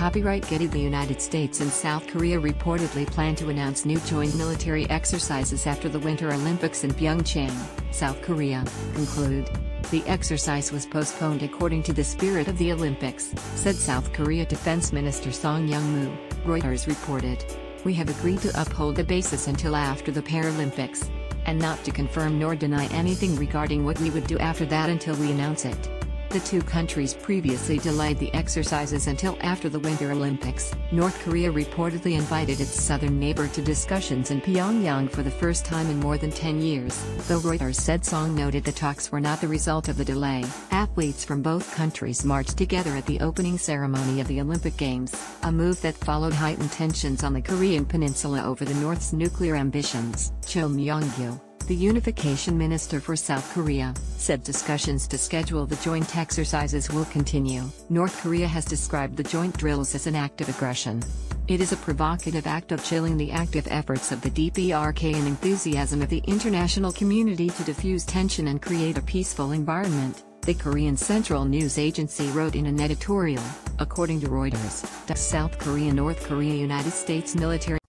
Copyright Getty. The United States and South Korea reportedly plan to announce new joint military exercises after the Winter Olympics in Pyeongchang, South Korea, conclude. The exercise was postponed according to the spirit of the Olympics, said South Korea Defense Minister Song Young-moo, Reuters reported. We have agreed to uphold the basis until after the Paralympics, and not to confirm nor deny anything regarding what we would do after that until we announce it. The two countries previously delayed the exercises until after the Winter Olympics. North Korea reportedly invited its southern neighbor to discussions in Pyongyang for the first time in more than 10 years, though Reuters said Song noted the talks were not the result of the delay. Athletes from both countries marched together at the opening ceremony of the Olympic Games, a move that followed heightened tensions on the Korean peninsula over the North's nuclear ambitions. Cho Myong-gyu, the Unification Minister for South Korea, said discussions to schedule the joint exercises will continue. North Korea has described the joint drills as an act of aggression. It is a provocative act of chilling the active efforts of the DPRK and enthusiasm of the international community to diffuse tension and create a peaceful environment, the Korean Central News Agency wrote in an editorial, according to Reuters. The South Korea-North Korea-United States military